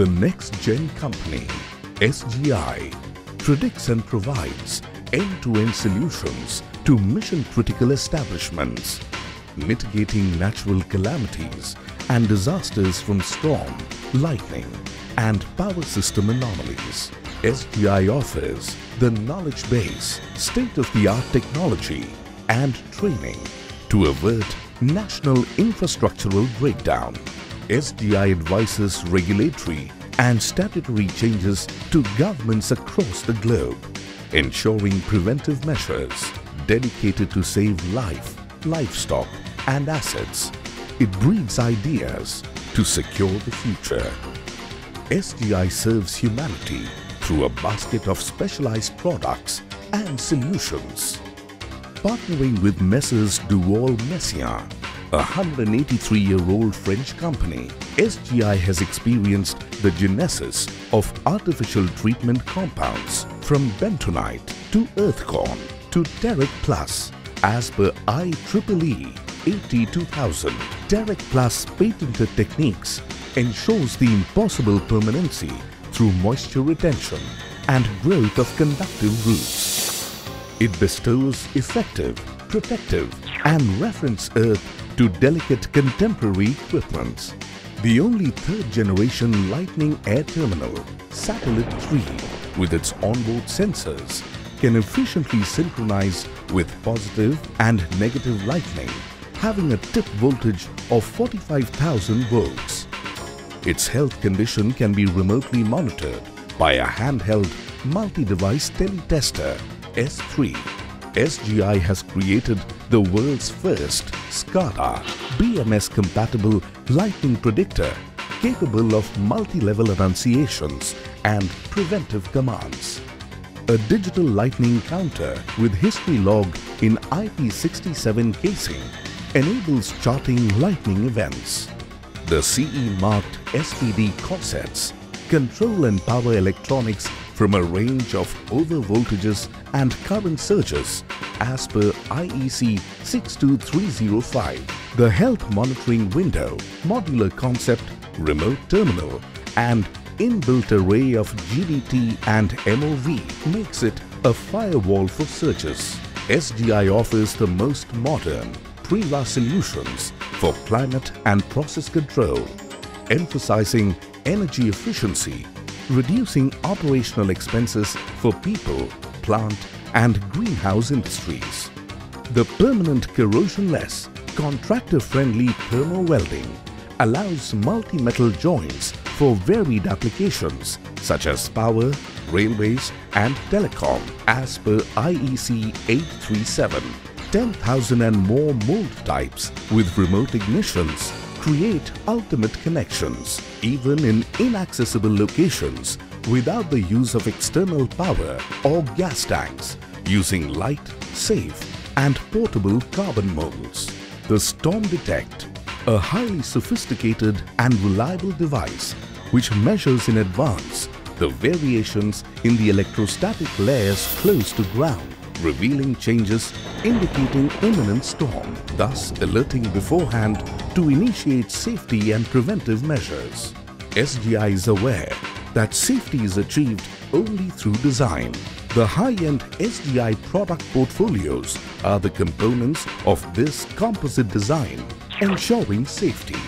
The next-gen company, SGI, predicts and provides end-to-end solutions to mission-critical establishments, mitigating natural calamities and disasters from storm, lightning and power system anomalies. SGI offers the knowledge base, state-of-the-art technology and training to avert national infrastructural breakdown. SDI advises regulatory and statutory changes to governments across the globe, ensuring preventive measures dedicated to save life, livestock and assets. It breeds ideas to secure the future. SDI serves humanity through a basket of specialized products and solutions. Partnering with Messrs. Duval Messier, a 183-year-old French company, SGI has experienced the genesis of artificial treatment compounds from bentonite to earthcorn to Terek Plus. As per IEEE 8200, Derek Plus patented techniques ensures the impossible permanency through moisture retention and growth of conductive roots. It bestows effective, protective and reference earth to delicate contemporary equipments. The only third-generation Lightning Air Terminal, Satellite 3, with its onboard sensors, can efficiently synchronize with positive and negative lightning, having a tip voltage of 45,000 volts. Its health condition can be remotely monitored by a handheld multi-device teletester, S3. SGI has created the world's first SCADA BMS compatible lightning predictor, capable of multi-level annunciations and preventive commands. A digital lightning counter with history log in IP67 casing enables charting lightning events. The CE-marked SPD corsets control and power electronics from a range of overvoltages and current surges as per IEC 62305. The health monitoring window, modular concept, remote terminal and inbuilt array of GDT and MOV makes it a firewall for searches. SGI offers the most modern pre-la solutions for climate and process control, emphasizing energy efficiency, reducing operational expenses for people, plant and greenhouse industries. The permanent corrosion-less, contractor-friendly thermo-welding allows multi-metal joints for varied applications such as power, railways and telecom as per IEC 837. 10,000 and more mold types with remote ignitions create ultimate connections even in inaccessible locations without the use of external power or gas tanks, using light, safe and portable carbon molds. The Storm Detect, a highly sophisticated and reliable device which measures in advance the variations in the electrostatic layers close to ground, revealing changes indicating imminent storm, thus alerting beforehand to initiate safety and preventive measures. SGI is aware that safety is achieved only through design. The high-end SGI product portfolios are the components of this composite design, ensuring safety.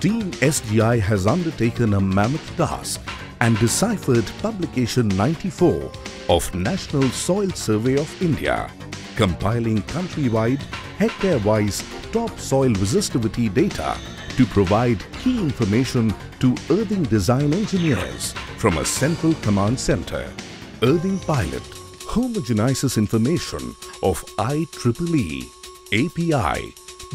Team SGI has undertaken a mammoth task and deciphered Publication 94 of National Soil Survey of India, compiling countrywide, hectare-wise top soil resistivity data to provide key information to earthing design engineers from a central command center. Earthing Pilot homogenizes information of IEEE, API,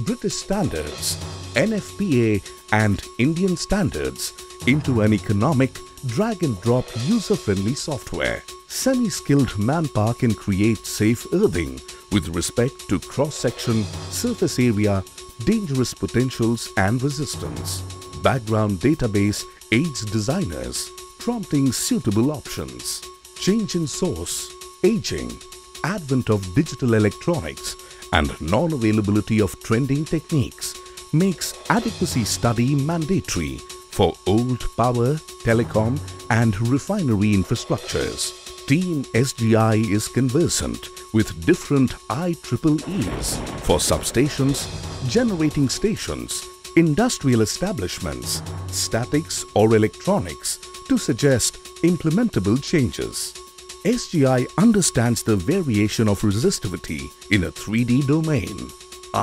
British standards, NFPA and Indian standards into an economic drag-and-drop user-friendly software. Semi-skilled manpower can create safe earthing with respect to cross-section, surface area, dangerous potentials and resistance. Background database aids designers, prompting suitable options. Change in source, aging, advent of digital electronics and non-availability of trending techniques makes adequacy study mandatory for old power, telecom and refinery infrastructures. Team SGI is conversant with different IEEEs for substations, generating stations, industrial establishments, statics or electronics to suggest implementable changes. SGI understands the variation of resistivity in a 3D domain.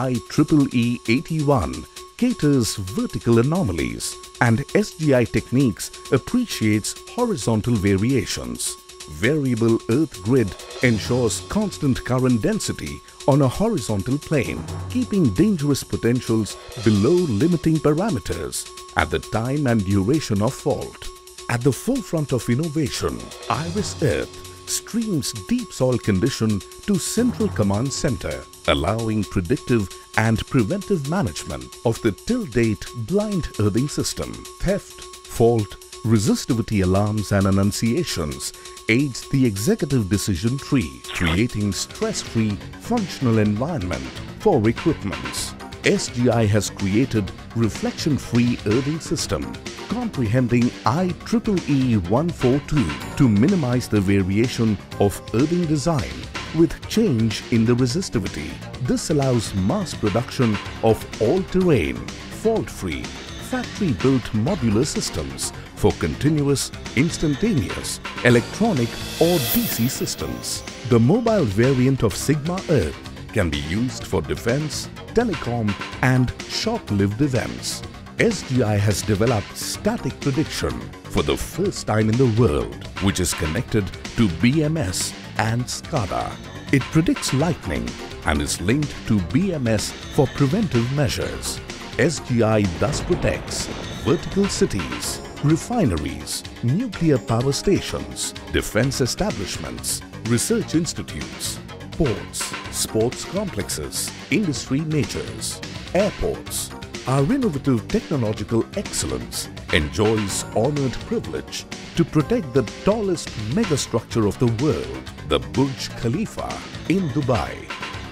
IEEE 81 caters vertical anomalies and SGI techniques appreciates horizontal variations. Variable earth grid ensures constant current density on a horizontal plane, keeping dangerous potentials below limiting parameters at the time and duration of fault. At the forefront of innovation, Iris Earth streams deep soil condition to Central Command Center, allowing predictive and preventive management of the till-date blind earthing system. Theft, fault, resistivity alarms and annunciations aids the executive decision tree, creating stress-free functional environment for equipments. SGI has created reflection-free earthing system comprehending IEEE 142 to minimize the variation of earthing design with change in the resistivity. This allows mass production of all-terrain, fault-free, factory-built modular systems for continuous, instantaneous, electronic or DC systems. The mobile variant of Sigma Earth can be used for defense, telecom and short-lived events. SGI has developed static prediction for the first time in the world, which is connected to BMS and SCADA. It predicts lightning and is linked to BMS for preventive measures. SGI thus protects vertical cities, refineries, nuclear power stations, defense establishments, research institutes, ports, sports complexes, industry majors, airports. Our innovative technological excellence enjoys honored privilege to protect the tallest megastructure of the world, the Burj Khalifa in Dubai,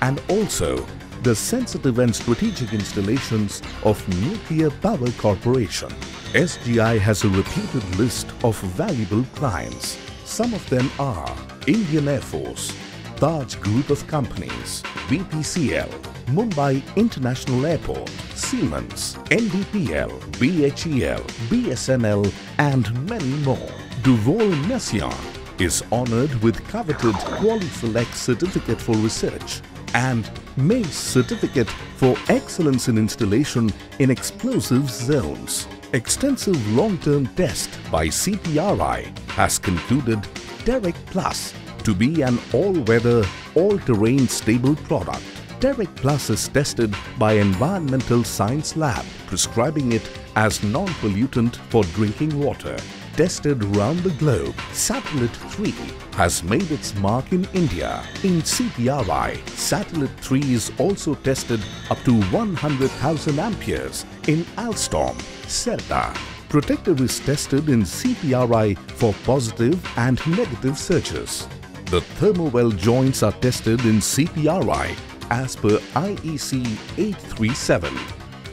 and also the sensitive and strategic installations of Nuclear Power Corporation. SGI has a reputed list of valuable clients. Some of them are Indian Air Force, Taj Group of Companies, BPCL, Mumbai International Airport, Siemens, NDPL, BHEL, BSNL and many more. Duval Messier is honored with coveted QualiSelect Certificate for Research and MACE Certificate for Excellence in Installation in Explosive Zones. Extensive long-term test by CPRI has concluded Terek Plus to be an all-weather, all-terrain stable product. Derek Plus is tested by Environmental Science Lab, prescribing it as non-pollutant for drinking water. Tested round the globe, Satellite 3 has made its mark in India. In CPRI, Satellite 3 is also tested up to 100,000 amperes in Alstom, Celta. Protector is tested in CPRI for positive and negative surges. The thermowell joints are tested in CPRI as per IEC 837.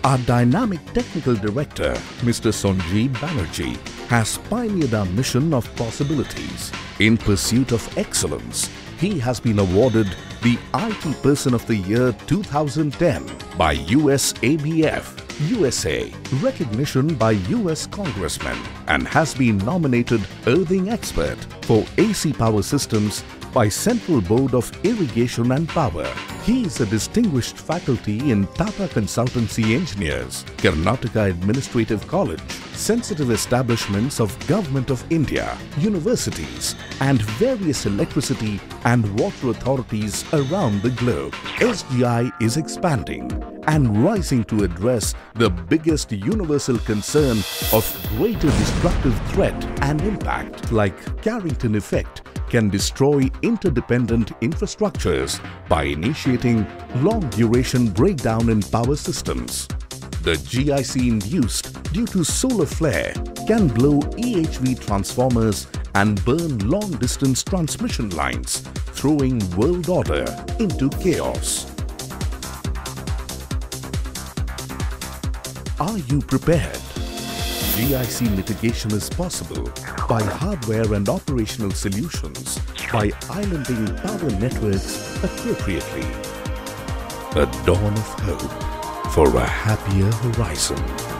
Our dynamic technical director, Mr. Sanjeev Banerjee, has pioneered our mission of possibilities. In pursuit of excellence, he has been awarded the IT Person of the Year 2010 by US ABF, USA, recognition by US Congressman, and has been nominated Earthing Expert for AC Power Systems by Central Board of Irrigation and Power. He is a distinguished faculty in Tata Consultancy Engineers, Karnataka Administrative College, sensitive establishments of Government of India, universities and various electricity and water authorities around the globe. SGI is expanding and rising to address the biggest universal concern of greater destructive threat and impact like Carrington effect, can destroy interdependent infrastructures by initiating long-duration breakdown in power systems. The GIC induced due to solar flare can blow EHV transformers and burn long-distance transmission lines, throwing world order into chaos. Are you prepared? GIC mitigation is possible by hardware and operational solutions, by islanding power networks appropriately. A dawn of hope for a happier horizon.